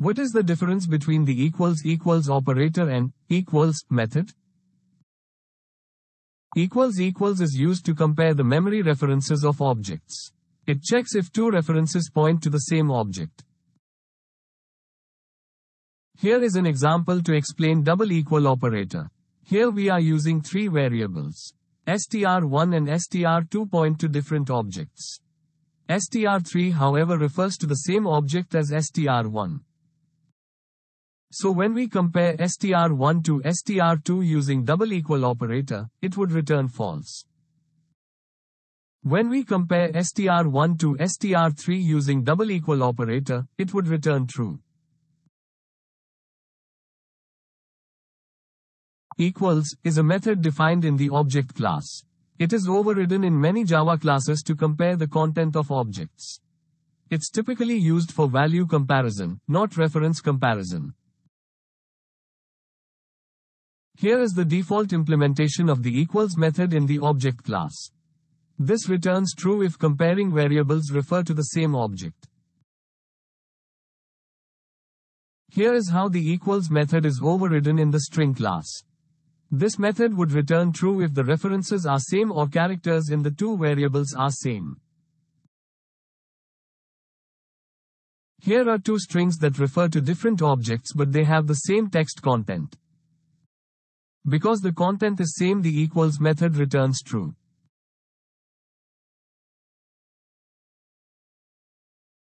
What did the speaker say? What is the difference between the == operator and = method? == is used to compare the memory references of objects. It checks if two references point to the same object. Here is an example to explain == operator. Here we are using three variables. str1 and str2 point to different objects. str3, however, refers to the same object as str1. So when we compare str1 to str2 using == operator, it would return false. When we compare str1 to str3 using == operator, it would return true. Equals is a method defined in the object class. It is overridden in many Java classes to compare the content of objects. It's typically used for value comparison, not reference comparison. Here is the default implementation of the = method in the object class. This returns true if comparing variables refer to the same object. Here is how the = method is overridden in the string class. This method would return true if the references are same or characters in the two variables are same. Here are two strings that refer to different objects but they have the same text content. Because the content is same, the = method returns true.